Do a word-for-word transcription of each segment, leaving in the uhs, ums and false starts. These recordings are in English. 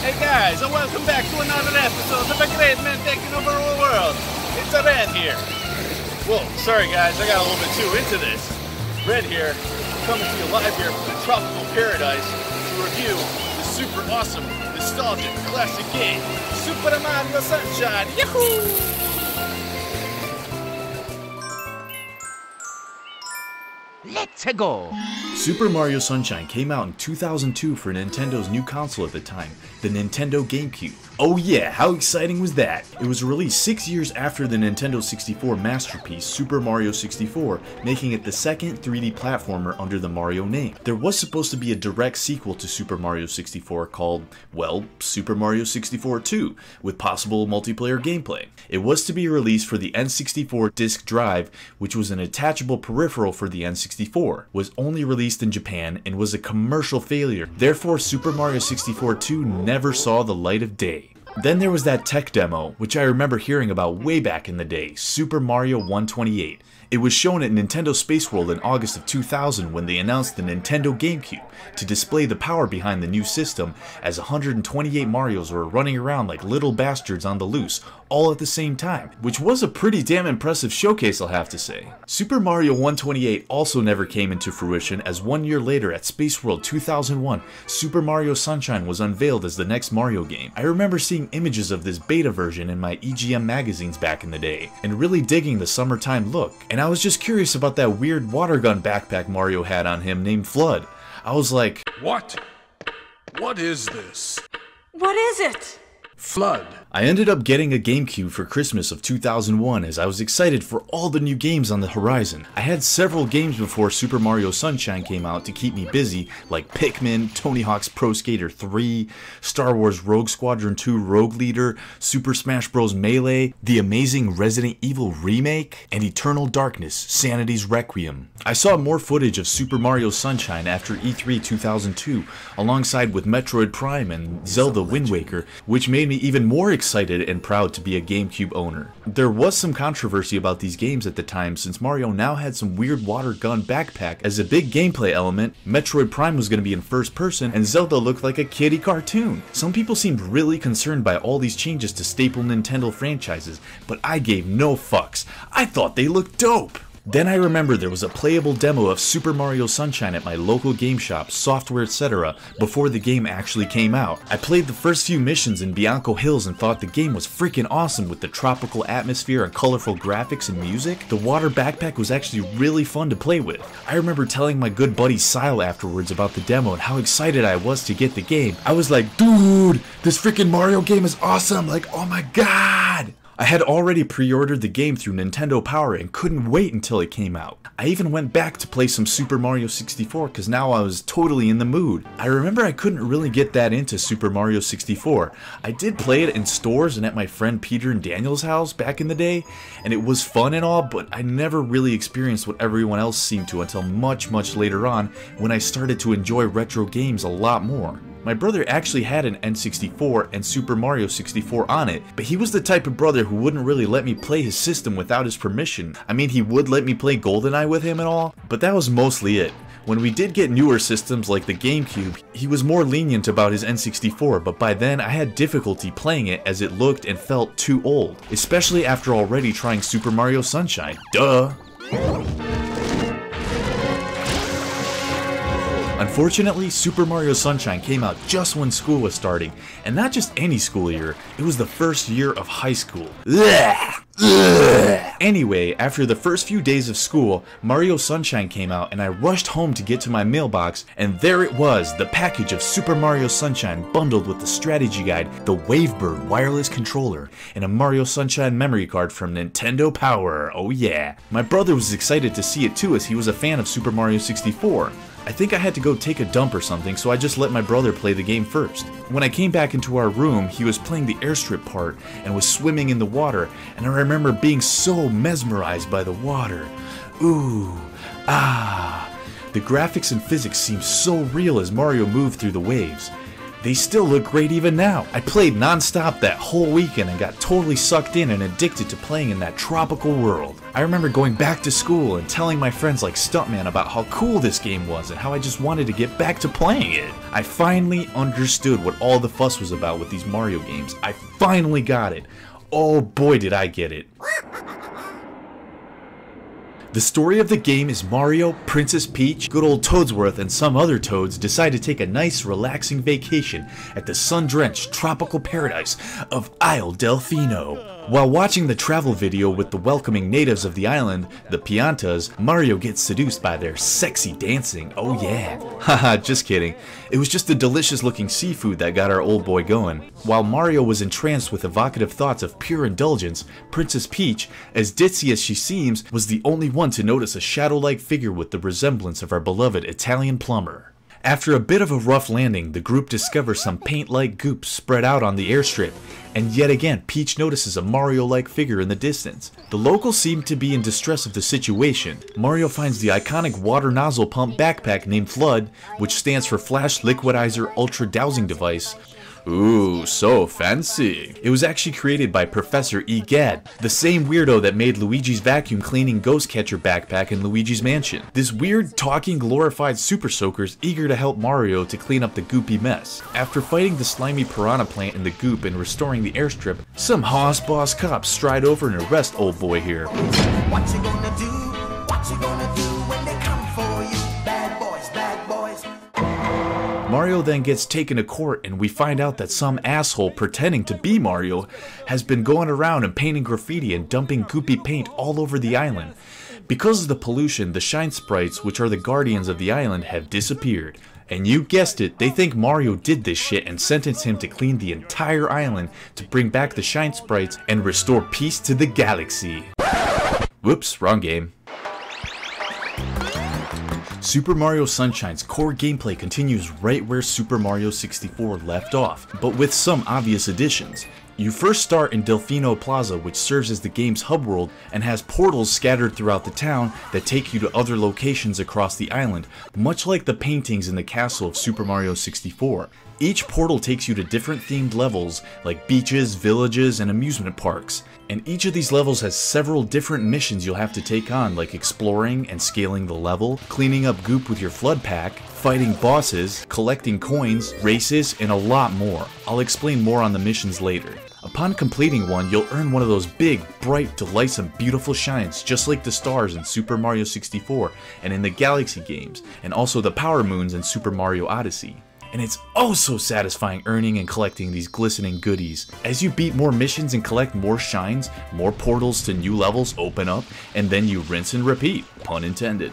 Hey guys, and welcome back to another episode of the Great Men Taking Over The World. It's a Red here. Whoa, sorry guys, I got a little bit too into this. Red here, coming to you live here from the tropical paradise to review the super awesome, nostalgic, classic game, Super Mario Sunshine. Yahoo! Let's go! Super Mario Sunshine came out in two thousand two for Nintendo's new console at the time, the Nintendo GameCube. Oh yeah, how exciting was that? It was released six years after the Nintendo sixty-four masterpiece Super Mario sixty-four, making it the second three D platformer under the Mario name. There was supposed to be a direct sequel to Super Mario sixty-four called, well, Super Mario sixty-four two, with possible multiplayer gameplay. It was to be released for the N sixty-four disc drive, which was an attachable peripheral for the N sixty-four, was only released in Japan, and was a commercial failure. Therefore, Super Mario sixty-four two never saw the light of day. Then there was that tech demo, which I remember hearing about way back in the day, Super Mario one twenty-eight. It was shown at Nintendo Space World in August of two thousand when they announced the Nintendo GameCube to display the power behind the new system, as one hundred twenty-eight Marios were running around like little bastards on the loose, all at the same time, which was a pretty damn impressive showcase, I'll have to say. Super Mario one twenty-eight also never came into fruition, as one year later at Space World two thousand one, Super Mario Sunshine was unveiled as the next Mario game. I remember seeing images of this beta version in my E G M magazines back in the day, and really digging the summertime look. And I was just curious about that weird water gun backpack Mario had on him named FLUDD. I was like, what? What is this? What is it? FLUDD. I ended up getting a GameCube for Christmas of two thousand one as I was excited for all the new games on the horizon. I had several games before Super Mario Sunshine came out to keep me busy, like Pikmin, Tony Hawk's Pro Skater three, Star Wars Rogue Squadron two Rogue Leader, Super Smash Bros. Melee, the amazing Resident Evil Remake, and Eternal Darkness, Sanity's Requiem. I saw more footage of Super Mario Sunshine after E three two thousand two, alongside with Metroid Prime and Zelda Wind Waker, which made me even more excited and proud to be a GameCube owner. There was some controversy about these games at the time, since Mario now had some weird water gun backpack as a big gameplay element, Metroid Prime was going to be in first person, and Zelda looked like a kiddie cartoon. Some people seemed really concerned by all these changes to staple Nintendo franchises, but I gave no fucks. I thought they looked dope! Then I remember there was a playable demo of Super Mario Sunshine at my local game shop, Software et cetera, before the game actually came out. I played the first few missions in Bianco Hills and thought the game was freaking awesome with the tropical atmosphere and colorful graphics and music. The water backpack was actually really fun to play with. I remember telling my good buddy Sile afterwards about the demo and how excited I was to get the game. I was like, dude, this freaking Mario game is awesome, like, oh my god! I had already pre-ordered the game through Nintendo Power and couldn't wait until it came out. I even went back to play some Super Mario sixty-four because now I was totally in the mood. I remember I couldn't really get that into Super Mario sixty-four. I did play it in stores and at my friend Peter and Daniel's house back in the day, and it was fun and all, but I never really experienced what everyone else seemed to until much, much later on when I started to enjoy retro games a lot more. My brother actually had an N sixty-four and Super Mario sixty-four on it, but he was the type of brother who wouldn't really let me play his system without his permission. I mean, he would let me play GoldenEye with him and all, but that was mostly it. When we did get newer systems like the GameCube, he was more lenient about his N sixty-four, but by then I had difficulty playing it as it looked and felt too old, especially after already trying Super Mario Sunshine. Duh! Unfortunately, Super Mario Sunshine came out just when school was starting, and not just any school year, it was the first year of high school. Ugh. Ugh. Anyway, after the first few days of school, Mario Sunshine came out and I rushed home to get to my mailbox, and there it was, the package of Super Mario Sunshine bundled with the strategy guide, the Wavebird wireless controller, and a Mario Sunshine memory card from Nintendo Power, oh yeah. My brother was excited to see it too as he was a fan of Super Mario sixty-four. I think I had to go take a dump or something, so I just let my brother play the game first. When I came back into our room, he was playing the airstrip part and was swimming in the water, and I remember being so mesmerized by the water. Ooh, ah. The graphics and physics seemed so real as Mario moved through the waves. They still look great even now. I played non-stop that whole weekend and got totally sucked in and addicted to playing in that tropical world. I remember going back to school and telling my friends like Stuntman about how cool this game was and how I just wanted to get back to playing it. I finally understood what all the fuss was about with these Mario games. I finally got it. Oh boy, did I get it. The story of the game is Mario, Princess Peach, good old Toadsworth, and some other toads decide to take a nice, relaxing vacation at the sun-drenched tropical paradise of Isle Delfino. While watching the travel video with the welcoming natives of the island, the Piantas, Mario gets seduced by their sexy dancing. Oh yeah. Haha, just kidding. It was just the delicious looking seafood that got our old boy going. While Mario was entranced with evocative thoughts of pure indulgence, Princess Peach, as ditzy as she seems, was the only one to notice a shadow-like figure with the resemblance of our beloved Italian plumber. After a bit of a rough landing, the group discovers some paint-like goops spread out on the airstrip, and yet again Peach notices a Mario-like figure in the distance. The locals seem to be in distress of the situation. Mario finds the iconic water nozzle pump backpack named FLUDD, which stands for Flash Liquidizer Ultra Dowsing Device. Ooh, so fancy. It was actually created by Professor E. Gadd, the same weirdo that made Luigi's vacuum cleaning ghost catcher backpack in Luigi's Mansion. This weird, talking, glorified super soaker's eager to help Mario to clean up the goopy mess. After fighting the slimy piranha plant in the goop and restoring the airstrip, some hoss boss cops stride over and arrest old boy here. What you gonna do? What you gonna do when they come for you? Bad boys, bad boys. Mario then gets taken to court and we find out that some asshole pretending to be Mario has been going around and painting graffiti and dumping goopy paint all over the island. Because of the pollution, the Shine Sprites, which are the guardians of the island, have disappeared. And you guessed it, they think Mario did this shit and sentenced him to clean the entire island to bring back the Shine Sprites and restore peace to the galaxy. Whoops, wrong game. Super Mario Sunshine's core gameplay continues right where Super Mario sixty-four left off, but with some obvious additions. You first start in Delfino Plaza, which serves as the game's hub world and has portals scattered throughout the town that take you to other locations across the island, much like the paintings in the castle of Super Mario sixty-four. Each portal takes you to different themed levels like beaches, villages, and amusement parks. And each of these levels has several different missions you'll have to take on, like exploring and scaling the level, cleaning up goop with your flood pack, fighting bosses, collecting coins, races, and a lot more. I'll explain more on the missions later. Upon completing one, you'll earn one of those big, bright, delightsome, beautiful shines, just like the stars in Super Mario sixty-four and in the Galaxy games, and also the power moons in Super Mario Odyssey. And it's oh so satisfying earning and collecting these glistening goodies. As you beat more missions and collect more shines, more portals to new levels open up, and then you rinse and repeat, pun intended.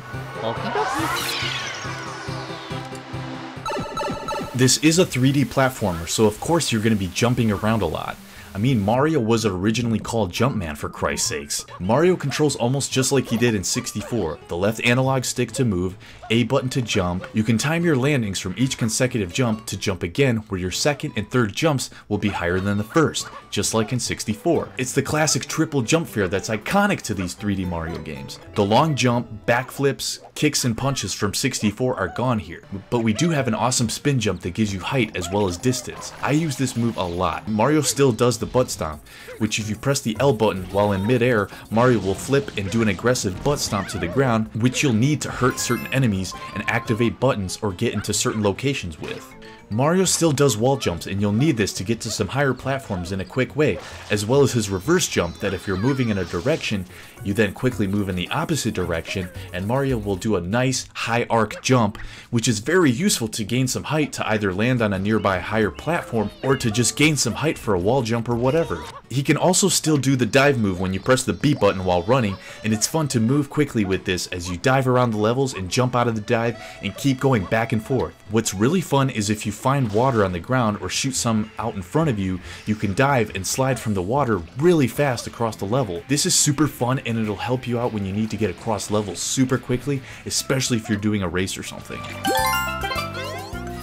This is a three D platformer, so of course you're going to be jumping around a lot. I mean, Mario was originally called Jumpman, for Christ's sakes. Mario controls almost just like he did in sixty-four, the left analog stick to move, A button to jump. You can time your landings from each consecutive jump to jump again, where your second and third jumps will be higher than the first, just like in sixty-four. It's the classic triple jump fair that's iconic to these three D Mario games. The long jump, backflips, kicks and punches from sixty-four are gone here, but we do have an awesome spin jump that gives you height as well as distance. I use this move a lot. Mario still does the butt stomp, which if you press the L button while in midair, Mario will flip and do an aggressive butt stomp to the ground, which you'll need to hurt certain enemies and activate buttons or get into certain locations with. Mario still does wall jumps, and you'll need this to get to some higher platforms in a quick way, as well as his reverse jump that if you're moving in a direction, you then quickly move in the opposite direction, and Mario will do a nice high arc jump, which is very useful to gain some height to either land on a nearby higher platform or to just gain some height for a wall jump or whatever. He can also still do the dive move when you press the B button while running, and it's fun to move quickly with this as you dive around the levels and jump out of the dive and keep going back and forth. What's really fun is if you find water on the ground or shoot some out in front of you, you can dive and slide from the water really fast across the level. This is super fun and it'll help you out when you need to get across levels super quickly, especially if you're doing a race or something.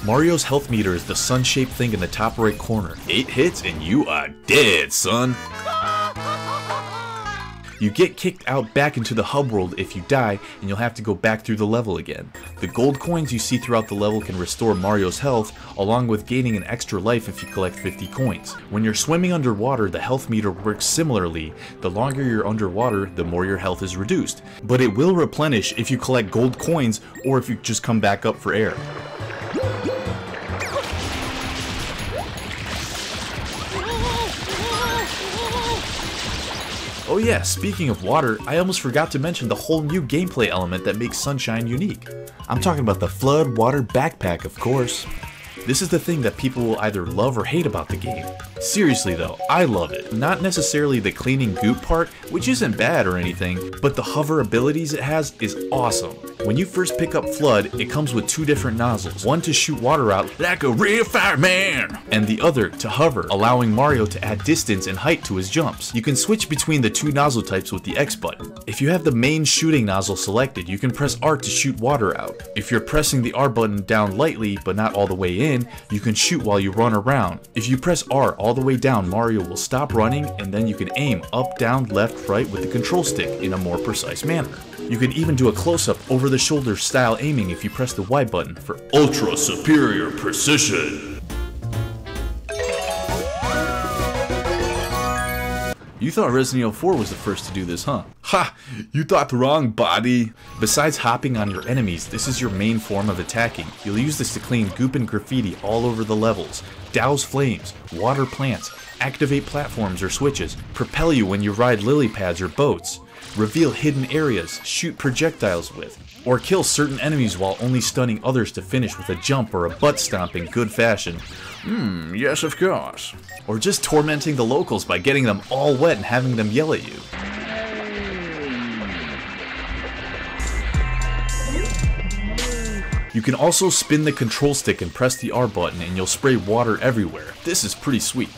Mario's health meter is the sun-shaped thing in the top right corner. Eight hits and you are dead, son. You get kicked out back into the hub world if you die, and you'll have to go back through the level again. The gold coins you see throughout the level can restore Mario's health, along with gaining an extra life if you collect fifty coins. When you're swimming underwater, the health meter works similarly. The longer you're underwater, the more your health is reduced. But it will replenish if you collect gold coins or if you just come back up for air. Oh yeah, speaking of water, I almost forgot to mention the whole new gameplay element that makes Sunshine unique. I'm talking about the FLUDD Water Backpack, of course. This is the thing that people will either love or hate about the game. Seriously though, I love it. Not necessarily the cleaning goop part, which isn't bad or anything, but the hover abilities it has is awesome. When you first pick up FLUDD, it comes with two different nozzles. One to shoot water out like a real fireman, and the other to hover, allowing Mario to add distance and height to his jumps. You can switch between the two nozzle types with the X button. If you have the main shooting nozzle selected, you can press R to shoot water out. If you're pressing the R button down lightly, but not all the way in, you can shoot while you run around. If you press R all the way down, Mario will stop running, and then you can aim up, down, left, right with the control stick in a more precise manner. You can even do a close-up over-the-shoulder style aiming if you press the Y button for ultra superior precision. You thought Resident Evil four was the first to do this, huh? Ha! You thought the wrong, buddy! Besides hopping on your enemies, this is your main form of attacking. You'll use this to clean goop and graffiti all over the levels, douse flames, water plants, activate platforms or switches, propel you when you ride lily pads or boats, reveal hidden areas, shoot projectiles with, or kill certain enemies while only stunning others to finish with a jump or a butt stomp in good fashion. Hmm, yes of course. Or just tormenting the locals by getting them all wet and having them yell at you. You can also spin the control stick and press the R button and you'll spray water everywhere. This is pretty sweet.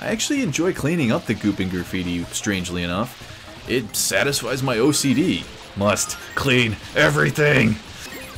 I actually enjoy cleaning up the goop and graffiti, strangely enough. It satisfies my O C D. Must clean everything.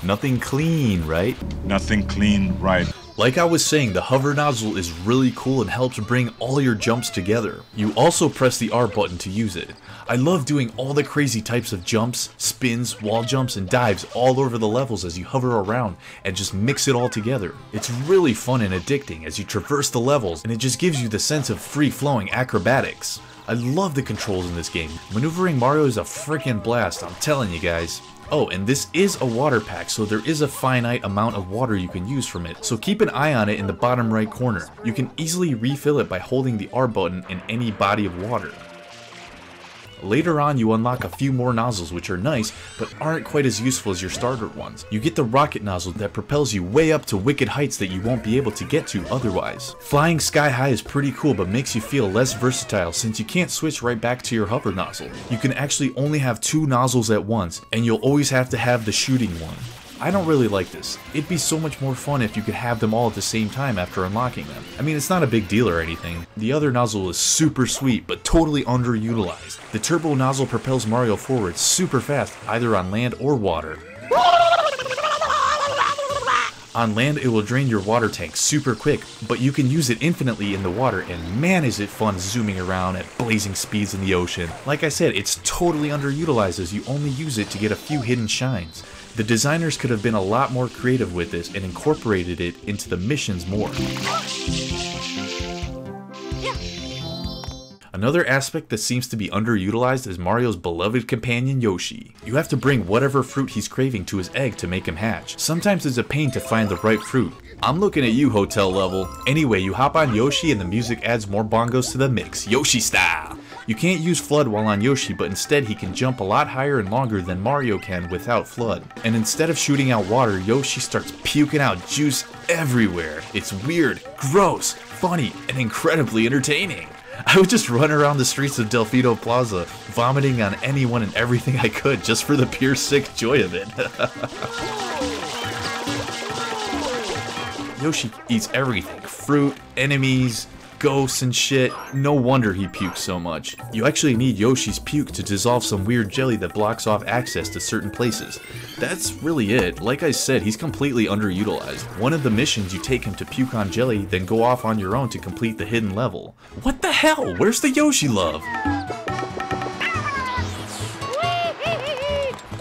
Nothing clean, right? Nothing clean, right? Like I was saying, the hover nozzle is really cool and helps bring all your jumps together. You also press the R button to use it. I love doing all the crazy types of jumps, spins, wall jumps, and dives all over the levels as you hover around and just mix it all together. It's really fun and addicting as you traverse the levels, and it just gives you the sense of free-flowing acrobatics. I love the controls in this game. Maneuvering Mario is a freaking blast, I'm telling you guys. Oh, and this is a water pack, so there is a finite amount of water you can use from it, so keep an eye on it in the bottom right corner. You can easily refill it by holding the R button in any body of water. Later on, you unlock a few more nozzles which are nice, but aren't quite as useful as your starter ones. You get the rocket nozzle that propels you way up to wicked heights that you won't be able to get to otherwise. Flying sky high is pretty cool, but makes you feel less versatile since you can't switch right back to your hover nozzle. You can actually only have two nozzles at once, and you'll always have to have the shooting one. I don't really like this. It'd be so much more fun if you could have them all at the same time after unlocking them. I mean, it's not a big deal or anything. The other nozzle is super sweet, but totally underutilized. The turbo nozzle propels Mario forward super fast, either on land or water. On land, it will drain your water tank super quick, but you can use it infinitely in the water, and man is it fun zooming around at blazing speeds in the ocean. Like I said, it's totally underutilized as you only use it to get a few hidden shines. The designers could have been a lot more creative with this and incorporated it into the missions more. Another aspect that seems to be underutilized is Mario's beloved companion Yoshi. You have to bring whatever fruit he's craving to his egg to make him hatch. Sometimes it's a pain to find the right fruit. I'm looking at you, hotel level. Anyway, you hop on Yoshi and the music adds more bongos to the mix, Yoshi style. You can't use FLUDD while on Yoshi, but instead he can jump a lot higher and longer than Mario can without FLUDD. And instead of shooting out water, Yoshi starts puking out juice everywhere. It's weird, gross, funny, and incredibly entertaining. I would just run around the streets of Delfino Plaza, vomiting on anyone and everything I could just for the pure sick joy of it. Yoshi eats everything, fruit, enemies, ghosts and shit. No wonder he pukes so much. You actually need Yoshi's puke to dissolve some weird jelly that blocks off access to certain places. That's really it. Like I said, he's completely underutilized. One of the missions, you take him to puke on jelly, then go off on your own to complete the hidden level. What the hell? Where's the Yoshi love?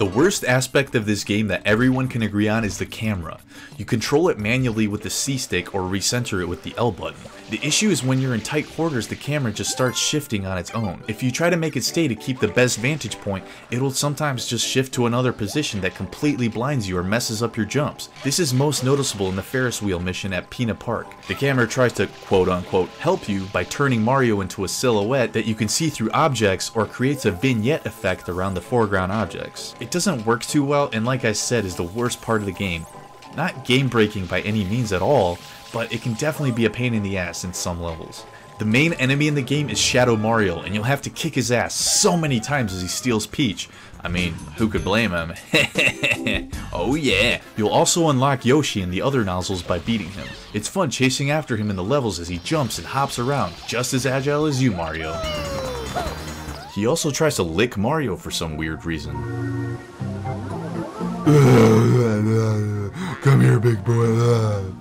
The worst aspect of this game that everyone can agree on is the camera. You control it manually with the C-stick or recenter it with the L button. The issue is when you're in tight quarters, the camera just starts shifting on its own. If you try to make it stay to keep the best vantage point, it'll sometimes just shift to another position that completely blinds you or messes up your jumps. This is most noticeable in the Ferris wheel mission at Pina Park. The camera tries to quote-unquote help you by turning Mario into a silhouette that you can see through objects or creates a vignette effect around the foreground objects. It doesn't work too well, and like I said, is the worst part of the game. Not game-breaking by any means at all, but it can definitely be a pain in the ass in some levels. The main enemy in the game is Shadow Mario, and you'll have to kick his ass so many times as he steals Peach. I mean, who could blame him? Oh yeah! You'll also unlock Yoshi and the other nozzles by beating him. It's fun chasing after him in the levels as he jumps and hops around, just as agile as you, Mario. He also tries to lick Mario for some weird reason. Come here, big boy.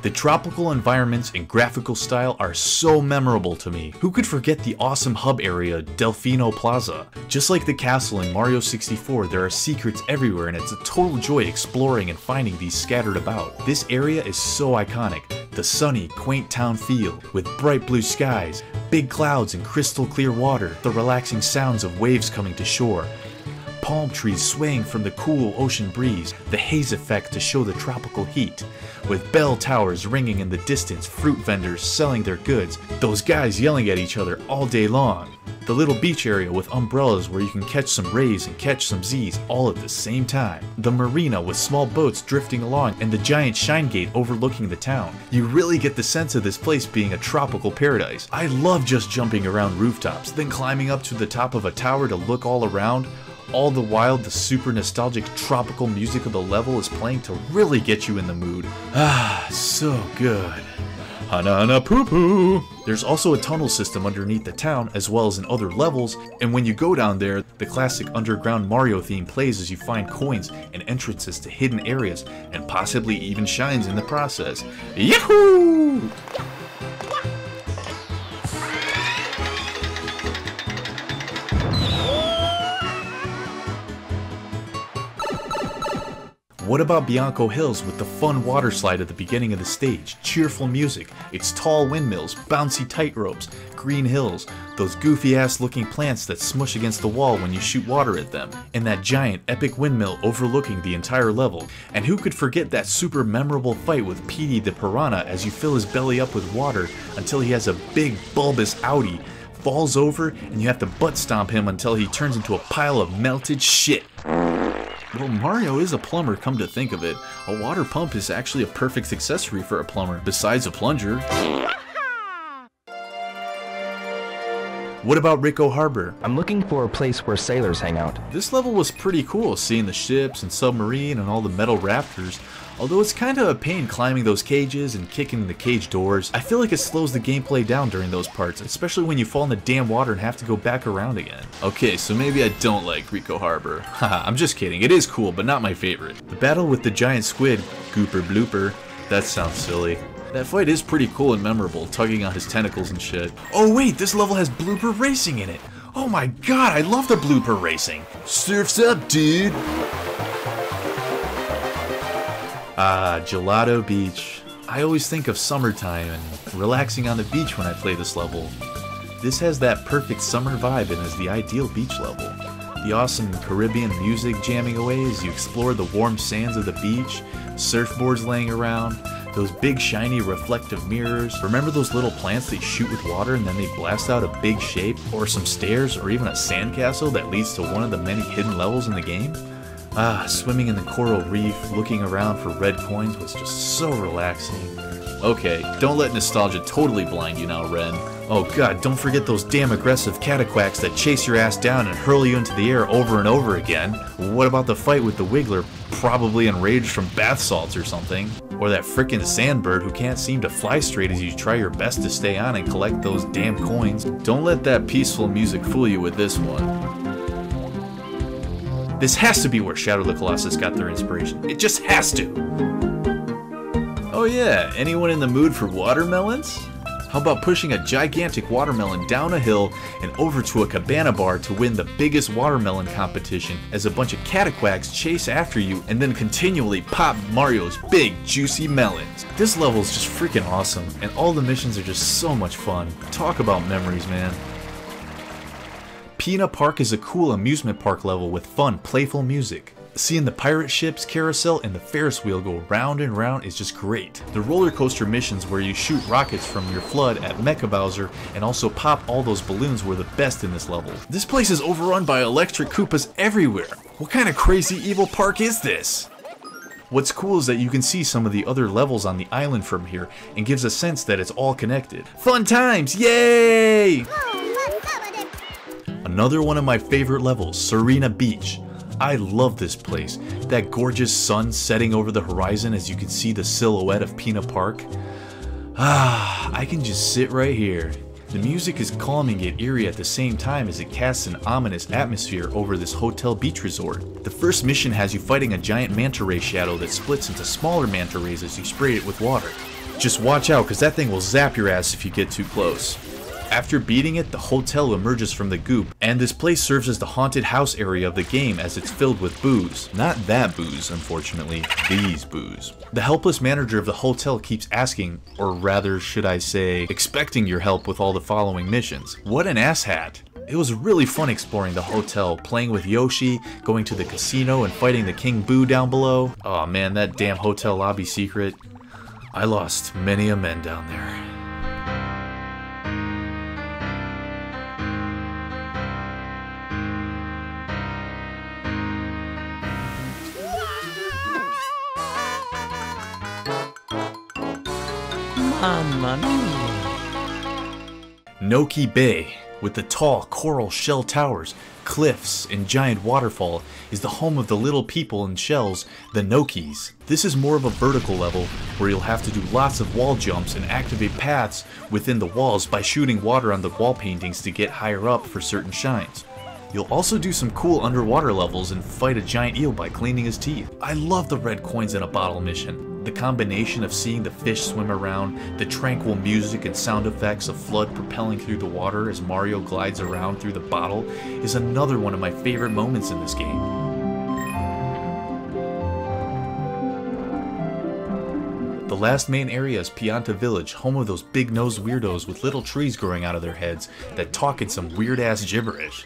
The tropical environments and graphical style are so memorable to me. Who could forget the awesome hub area, Delfino Plaza? Just like the castle in Mario sixty-four, there are secrets everywhere and it's a total joy exploring and finding these scattered about. This area is so iconic. The sunny, quaint town feel, with bright blue skies, big clouds and crystal clear water, the relaxing sounds of waves coming to shore, palm trees swaying from the cool ocean breeze, the haze effect to show the tropical heat, with bell towers ringing in the distance, fruit vendors selling their goods, those guys yelling at each other all day long, the little beach area with umbrellas where you can catch some rays and catch some Z's all at the same time, the marina with small boats drifting along and the giant Shine Gate overlooking the town. You really get the sense of this place being a tropical paradise. I love just jumping around rooftops, then climbing up to the top of a tower to look all around. All the while, the super nostalgic tropical music of the level is playing to really get you in the mood. Ah, so good. Hanana poo poo. There's also a tunnel system underneath the town, as well as in other levels, and when you go down there, the classic underground Mario theme plays as you find coins and entrances to hidden areas, and possibly even shines in the process. Yahoo! What about Bianco Hills with the fun water slide at the beginning of the stage, cheerful music, its tall windmills, bouncy tightropes, green hills, those goofy ass looking plants that smush against the wall when you shoot water at them, and that giant epic windmill overlooking the entire level. And who could forget that super memorable fight with Petey the Piranha as you fill his belly up with water until he has a big bulbous outie, falls over, and you have to butt stomp him until he turns into a pile of melted shit. Well, Mario is a plumber, come to think of it. A water pump is actually a perfect accessory for a plumber, besides a plunger. What about Rico Harbor? I'm looking for a place where sailors hang out. This level was pretty cool, seeing the ships and submarine and all the metal rafters. Although it's kind of a pain climbing those cages and kicking the cage doors. I feel like it slows the gameplay down during those parts, especially when you fall in the damn water and have to go back around again. Okay, so maybe I don't like Rico Harbor. Haha, I'm just kidding, it is cool, but not my favorite. The battle with the giant squid, Gooper Blooper, that sounds silly. That fight is pretty cool and memorable, tugging on his tentacles and shit. Oh wait, this level has Blooper Racing in it! Oh my god, I love the Blooper Racing! Surf's up, dude! Ah, Gelato Beach. I always think of summertime and relaxing on the beach when I play this level. This has that perfect summer vibe and is the ideal beach level. The awesome Caribbean music jamming away as you explore the warm sands of the beach, surfboards laying around, those big shiny reflective mirrors. Remember those little plants that shoot with water and then they blast out a big shape, or some stairs, or even a sandcastle that leads to one of the many hidden levels in the game? Ah, swimming in the coral reef, looking around for red coins was just so relaxing. Okay, don't let nostalgia totally blind you now, Ren. Oh god, don't forget those damn aggressive Cataquacks that chase your ass down and hurl you into the air over and over again. What about the fight with the Wiggler, probably enraged from bath salts or something? Or that frickin' Sandbird who can't seem to fly straight as you try your best to stay on and collect those damn coins. Don't let that peaceful music fool you with this one. This has to be where Shadow of the Colossus got their inspiration. It just has to! Oh yeah, anyone in the mood for watermelons? How about pushing a gigantic watermelon down a hill and over to a cabana bar to win the biggest watermelon competition as a bunch of Cataquacks chase after you and then continually pop Mario's big juicy melons. This level is just freaking awesome, and all the missions are just so much fun. Talk about memories, man. Pianta Park is a cool amusement park level with fun, playful music. Seeing the pirate ships, carousel, and the Ferris wheel go round and round is just great. The roller coaster missions where you shoot rockets from your FLUDD at Mecha Bowser and also pop all those balloons were the best in this level. This place is overrun by electric Koopas everywhere. What kind of crazy evil park is this? What's cool is that you can see some of the other levels on the island from here and gives a sense that it's all connected. Fun times, yay! Another one of my favorite levels, Serena Beach. I love this place. That gorgeous sun setting over the horizon as you can see the silhouette of Pianta Park. Ah, I can just sit right here. The music is calming yet eerie at the same time as it casts an ominous atmosphere over this hotel beach resort. The first mission has you fighting a giant manta ray shadow that splits into smaller manta rays as you spray it with water. Just watch out, because that thing will zap your ass if you get too close. After beating it, the hotel emerges from the goop, and this place serves as the haunted house area of the game as it's filled with booze. Not that booze, unfortunately, these booze. The helpless manager of the hotel keeps asking, or rather should I say, expecting your help with all the following missions. What an asshat! It was really fun exploring the hotel, playing with Yoshi, going to the casino and fighting the King Boo down below. Aw man, that damn hotel lobby secret. I lost many a men down there. Noki Bay, with the tall coral shell towers, cliffs, and giant waterfall, is the home of the little people in shells, the Nokis. This is more of a vertical level where you'll have to do lots of wall jumps and activate paths within the walls by shooting water on the wall paintings to get higher up for certain shines. You'll also do some cool underwater levels and fight a giant eel by cleaning his teeth. I love the red coins in a bottle mission. The combination of seeing the fish swim around, the tranquil music and sound effects of FLUDD propelling through the water as Mario glides around through the bottle is another one of my favorite moments in this game. The last main area is Pianta Village, home of those big-nosed weirdos with little trees growing out of their heads that talk in some weird-ass gibberish.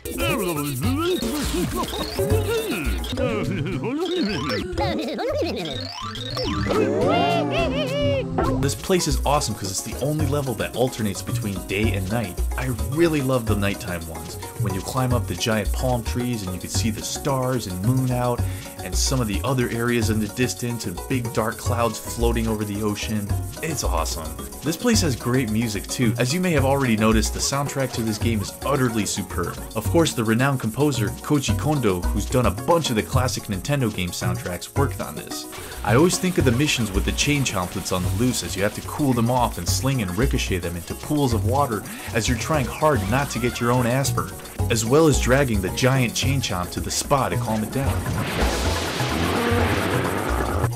This place is awesome because it's the only level that alternates between day and night. I really love the nighttime ones, when you climb up the giant palm trees and you can see the stars and moon out, and some of the other areas in the distance and big dark clouds floating over the ocean. It's awesome. This place has great music too. As you may have already noticed, the soundtrack to this game is utterly superb. Of course, the renowned composer Koji Kondo, who's done a bunch of the classic Nintendo game soundtracks, worked on this. I always think of the missions with the chain chomplets on the loose as you have to cool them off and sling and ricochet them into pools of water as you're trying hard not to get your own ass burned, as well as dragging the giant chain chomp to the spa to calm it down,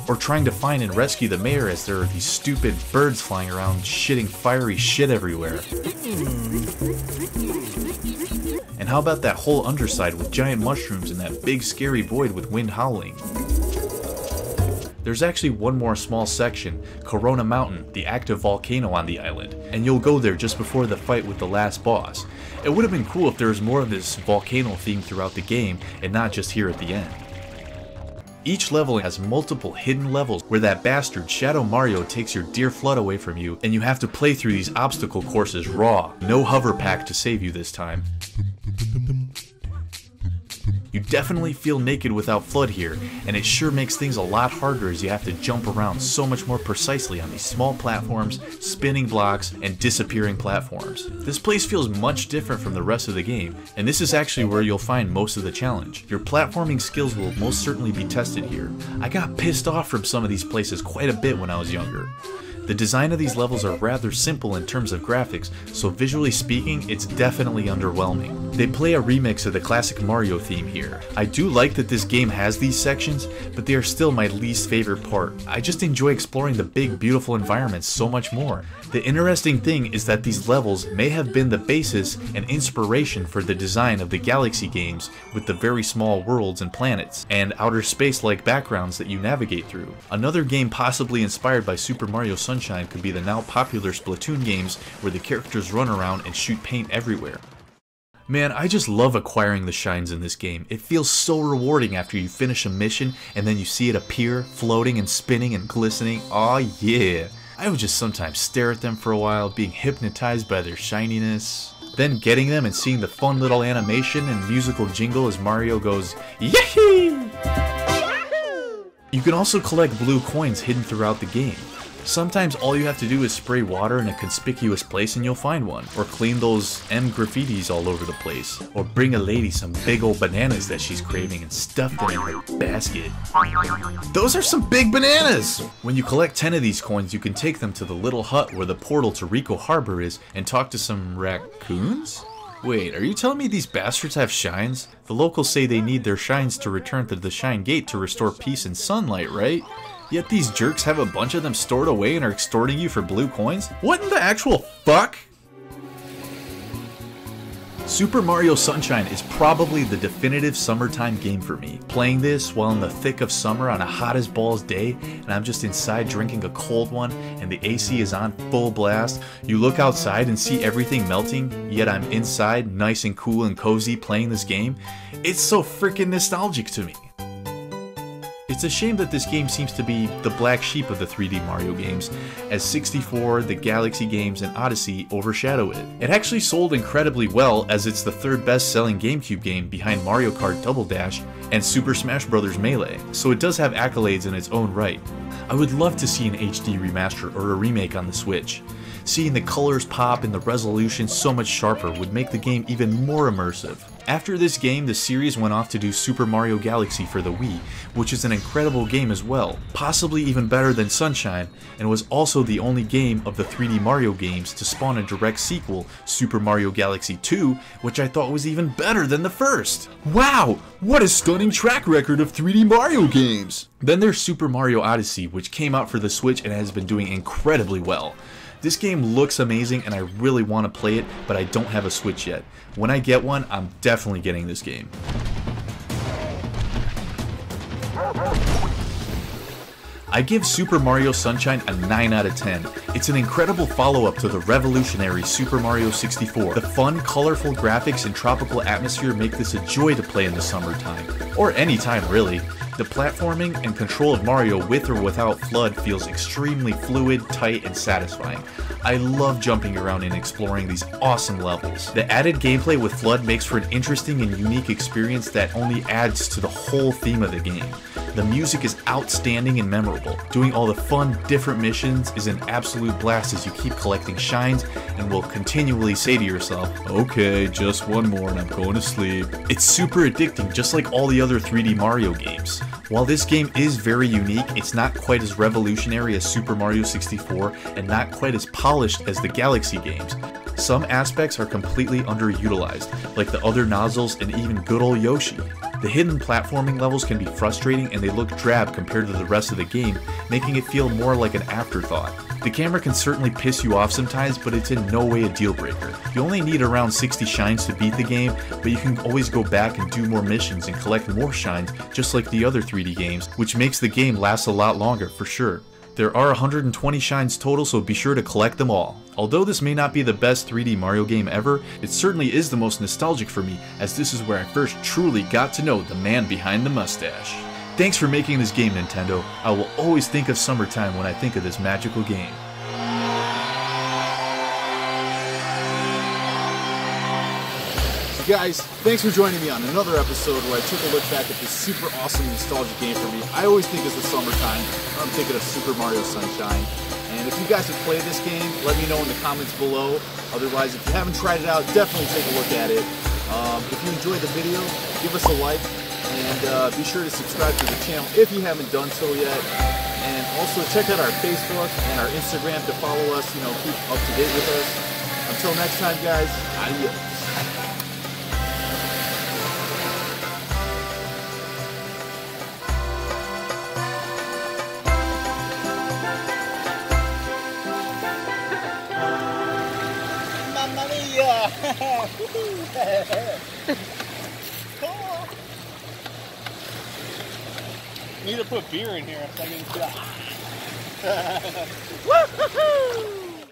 or trying to find and rescue the mayor as there are these stupid birds flying around shitting fiery shit everywhere. And how about that whole underside with giant mushrooms and that big scary void with wind howling? There's actually one more small section, Corona Mountain, the active volcano on the island, and you'll go there just before the fight with the last boss. It would have been cool if there was more of this volcano theme throughout the game and not just here at the end. Each level has multiple hidden levels where that bastard Shadow Mario takes your dear FLUDD away from you, and you have to play through these obstacle courses raw. No hover pack to save you this time. You definitely feel naked without FLUDD here, and it sure makes things a lot harder as you have to jump around so much more precisely on these small platforms, spinning blocks, and disappearing platforms. This place feels much different from the rest of the game, and this is actually where you'll find most of the challenge. Your platforming skills will most certainly be tested here. I got pissed off from some of these places quite a bit when I was younger. The design of these levels are rather simple in terms of graphics, so visually speaking, it's definitely underwhelming. They play a remix of the classic Mario theme here. I do like that this game has these sections, but they are still my least favorite part. I just enjoy exploring the big, beautiful environments so much more. The interesting thing is that these levels may have been the basis and inspiration for the design of the Galaxy games, with the very small worlds and planets, and outer space-like backgrounds that you navigate through. Another game possibly inspired by Super Mario Sunshine could be the now popular Splatoon games, where the characters run around and shoot paint everywhere. Man, I just love acquiring the shines in this game. It feels so rewarding after you finish a mission and then you see it appear, floating and spinning and glistening. Aw yeah! I would just sometimes stare at them for a while, being hypnotized by their shininess. Then getting them and seeing the fun little animation and musical jingle as Mario goes, "Yee-hee!" You can also collect blue coins hidden throughout the game. Sometimes all you have to do is spray water in a conspicuous place and you'll find one, or clean those M graffitis all over the place, or bring a lady some big old bananas that she's craving and stuff them in her basket. Those are some big bananas! When you collect ten of these coins, you can take them to the little hut where the portal to Rico Harbor is and talk to some raccoons? Wait, are you telling me these bastards have shines? The locals say they need their shines to return to the Shine Gate to restore peace and sunlight, right? Yet these jerks have a bunch of them stored away and are extorting you for blue coins? What in the actual fuck? Super Mario Sunshine is probably the definitive summertime game for me. Playing this while in the thick of summer on a hot as balls day, and I'm just inside drinking a cold one, and the A C is on full blast. You look outside and see everything melting, yet I'm inside, nice and cool and cozy playing this game. It's so freaking nostalgic to me. It's a shame that this game seems to be the black sheep of the three D Mario games, as sixty-four, the Galaxy games, and Odyssey overshadow it. It actually sold incredibly well, as it's the third best-selling GameCube game behind Mario Kart Double Dash and Super Smash Bros. Melee, so it does have accolades in its own right. I would love to see an H D remaster or a remake on the Switch. Seeing the colors pop and the resolution so much sharper would make the game even more immersive. After this game, the series went off to do Super Mario Galaxy for the Wii, which is an incredible game as well, possibly even better than Sunshine, and was also the only game of the three D Mario games to spawn a direct sequel, Super Mario Galaxy two, which I thought was even better than the first. Wow, what a stunning track record of three D Mario games! Then there's Super Mario Odyssey, which came out for the Switch and has been doing incredibly well. This game looks amazing and I really want to play it, but I don't have a Switch yet. When I get one, I'm definitely getting this game. I give Super Mario Sunshine a nine out of ten. It's an incredible follow-up to the revolutionary Super Mario sixty-four. The fun, colorful graphics and tropical atmosphere make this a joy to play in the summertime, or any time really. The platforming and control of Mario with or without FLUDD feels extremely fluid, tight, and satisfying. I love jumping around and exploring these awesome levels. The added gameplay with FLUDD makes for an interesting and unique experience that only adds to the whole theme of the game. The music is outstanding and memorable. Doing all the fun, different missions is an absolute blast as you keep collecting shines and will continually say to yourself, okay, just one more and I'm going to sleep. It's super addicting, just like all the other three D Mario games. While this game is very unique, it's not quite as revolutionary as Super Mario sixty-four and not quite as polished as the Galaxy games. Some aspects are completely underutilized, like the other nozzles and even good old Yoshi. The hidden platforming levels can be frustrating and they look drab compared to the rest of the game, making it feel more like an afterthought. The camera can certainly piss you off sometimes, but it's in no way a deal breaker. You only need around sixty shines to beat the game, but you can always go back and do more missions and collect more shines, just like the other three D games, which makes the game last a lot longer for sure. There are one hundred twenty shines total, so be sure to collect them all. Although this may not be the best three D Mario game ever, it certainly is the most nostalgic for me, as this is where I first truly got to know the man behind the mustache. Thanks for making this game, Nintendo. I will always think of summertime when I think of this magical game. Guys, thanks for joining me on another episode where I took a look back at this super awesome nostalgic game for me. I always think it's the summertime, or I'm thinking of Super Mario Sunshine. And if you guys have played this game, let me know in the comments below. Otherwise, if you haven't tried it out, definitely take a look at it. Um, if you enjoyed the video, give us a like, and uh, be sure to subscribe to the channel if you haven't done so yet. And also check out our Facebook and our Instagram to follow us, you know, keep up to date with us. Until next time, guys, adios. Cool. Need to put beer in here so I can. Woo-hoo-hoo!